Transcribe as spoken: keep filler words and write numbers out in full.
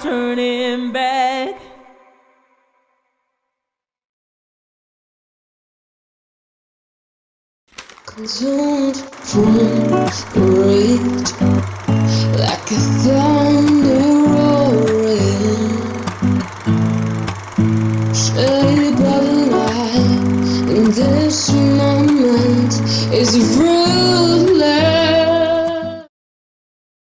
turning back. Consumed from greed, like a thunder roaring, shaded by the light. In this moment is rude.